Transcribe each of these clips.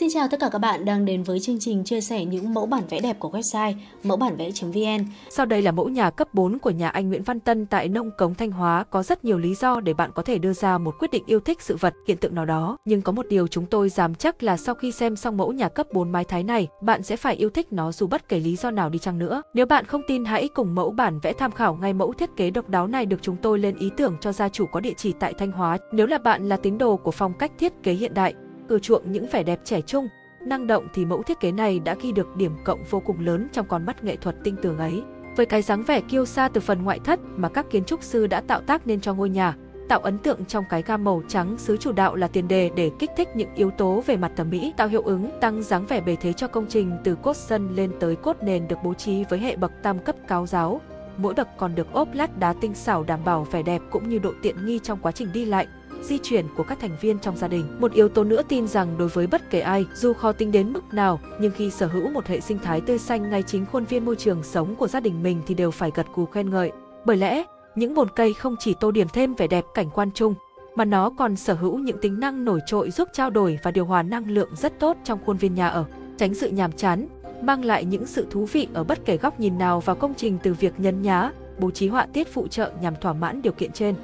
Xin chào tất cả các bạn đang đến với chương trình chia sẻ những mẫu bản vẽ đẹp của website mẫu bản vẽ.vn. Sau đây là mẫu nhà cấp 4 của nhà anh Nguyễn Văn Tân tại Nông Cống Thanh Hóa. Có rất nhiều lý do để bạn có thể đưa ra một quyết định yêu thích sự vật, hiện tượng nào đó. Nhưng có một điều chúng tôi dám chắc là sau khi xem xong mẫu nhà cấp 4 mái Thái này, bạn sẽ phải yêu thích nó dù bất kể lý do nào đi chăng nữa. Nếu bạn không tin, hãy cùng mẫu bản vẽ tham khảo ngay mẫu thiết kế độc đáo này được chúng tôi lên ý tưởng cho gia chủ có địa chỉ tại Thanh Hóa. Nếu là bạn là tín đồ của phong cách thiết kế hiện đại, ưa chuộng những vẻ đẹp trẻ trung, năng động thì mẫu thiết kế này đã ghi được điểm cộng vô cùng lớn trong con mắt nghệ thuật tinh tường ấy. Với cái dáng vẻ kiêu sa từ phần ngoại thất mà các kiến trúc sư đã tạo tác nên cho ngôi nhà, tạo ấn tượng trong cái gam màu trắng xứ chủ đạo là tiền đề để kích thích những yếu tố về mặt thẩm mỹ, tạo hiệu ứng tăng dáng vẻ bề thế cho công trình từ cốt sân lên tới cốt nền được bố trí với hệ bậc tam cấp cao giáo. Mỗi bậc còn được ốp lát đá tinh xảo đảm bảo vẻ đẹp cũng như độ tiện nghi trong quá trình đi lại, di chuyển của các thành viên trong gia đình. Một yếu tố nữa tin rằng đối với bất kể ai, dù khó tính đến mức nào, nhưng khi sở hữu một hệ sinh thái tươi xanh ngay chính khuôn viên môi trường sống của gia đình mình thì đều phải gật gù khen ngợi. Bởi lẽ, những bồn cây không chỉ tô điểm thêm vẻ đẹp cảnh quan chung, mà nó còn sở hữu những tính năng nổi trội giúp trao đổi và điều hòa năng lượng rất tốt trong khuôn viên nhà ở, tránh sự nhàm chán, mang lại những sự thú vị ở bất kể góc nhìn nào vào công trình từ việc nhấn nhá, bố trí họa tiết phụ trợ nhằm thỏa mãn điều kiện trên.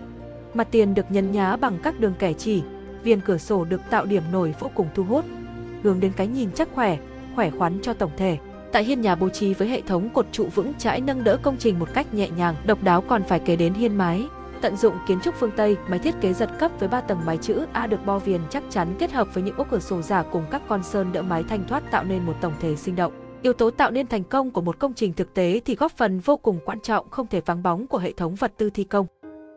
Mặt tiền được nhấn nhá bằng các đường kẻ chỉ, viền cửa sổ được tạo điểm nổi vô cùng thu hút, hướng đến cái nhìn chắc khỏe, khỏe khoắn cho tổng thể. Tại hiên nhà bố trí với hệ thống cột trụ vững chãi nâng đỡ công trình một cách nhẹ nhàng, độc đáo còn phải kể đến hiên mái. Tận dụng kiến trúc phương Tây, mái thiết kế giật cấp với 3 tầng mái chữ A được bo viền chắc chắn kết hợp với những ốc cửa sổ giả cùng các con sơn đỡ mái thanh thoát tạo nên một tổng thể sinh động. Yếu tố tạo nên thành công của một công trình thực tế thì góp phần vô cùng quan trọng không thể vắng bóng của hệ thống vật tư thi công.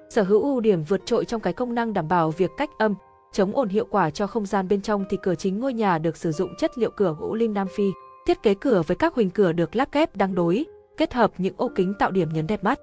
Sở hữu ưu điểm vượt trội trong cái công năng đảm bảo việc cách âm, chống ồn hiệu quả cho không gian bên trong thì cửa chính ngôi nhà được sử dụng chất liệu cửa gỗ lim Nam Phi. Thiết kế cửa với các huỳnh cửa được lắp ghép đang đối, kết hợp những ô kính tạo điểm nhấn đẹp mắt.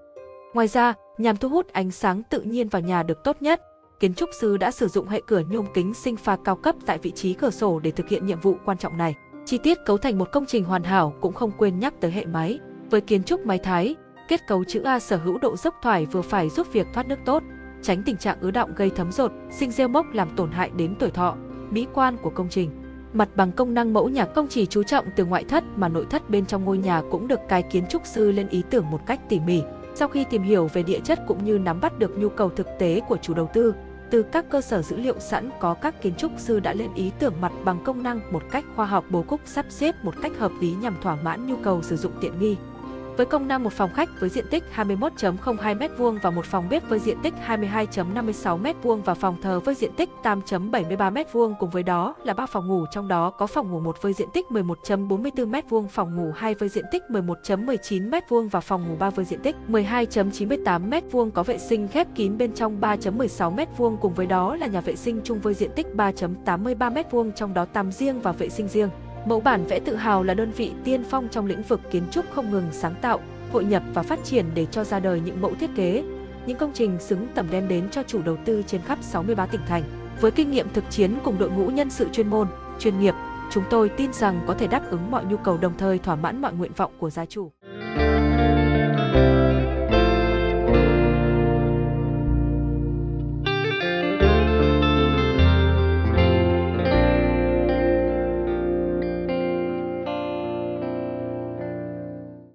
Ngoài ra, nhằm thu hút ánh sáng tự nhiên vào nhà được tốt nhất, kiến trúc sư đã sử dụng hệ cửa nhôm kính sinh pha cao cấp tại vị trí cửa sổ để thực hiện nhiệm vụ quan trọng này. Chi tiết cấu thành một công trình hoàn hảo cũng không quên nhắc tới hệ mái. Với kiến trúc mái Thái, kết cấu chữ A sở hữu độ dốc thoải vừa phải giúp việc thoát nước tốt, tránh tình trạng ứ đọng gây thấm dột, sinh rêu mốc làm tổn hại đến tuổi thọ, mỹ quan của công trình. Mặt bằng công năng mẫu nhà không chỉ chú trọng từ ngoại thất mà nội thất bên trong ngôi nhà cũng được cái kiến trúc sư lên ý tưởng một cách tỉ mỉ. Sau khi tìm hiểu về địa chất cũng như nắm bắt được nhu cầu thực tế của chủ đầu tư, từ các cơ sở dữ liệu sẵn có các kiến trúc sư đã lên ý tưởng mặt bằng công năng một cách khoa học, bố cục sắp xếp một cách hợp lý nhằm thỏa mãn nhu cầu sử dụng tiện nghi. Với công năng một phòng khách với diện tích 21,02m² và một phòng bếp với diện tích 22,56m² và phòng thờ với diện tích 8,73m² cùng với đó là 3 phòng ngủ, trong đó có phòng ngủ 1 với diện tích 11,44m², phòng ngủ 2 với diện tích 11,19m² và phòng ngủ 3 với diện tích 12,98m², có vệ sinh khép kín bên trong 3,16m² cùng với đó là nhà vệ sinh chung với diện tích 3,83m², trong đó tắm riêng và vệ sinh riêng. Mẫu bản vẽ tự hào là đơn vị tiên phong trong lĩnh vực kiến trúc không ngừng sáng tạo, hội nhập và phát triển để cho ra đời những mẫu thiết kế, những công trình xứng tầm đem đến cho chủ đầu tư trên khắp 63 tỉnh thành. Với kinh nghiệm thực chiến cùng đội ngũ nhân sự chuyên môn, chuyên nghiệp, chúng tôi tin rằng có thể đáp ứng mọi nhu cầu đồng thời thỏa mãn mọi nguyện vọng của gia chủ.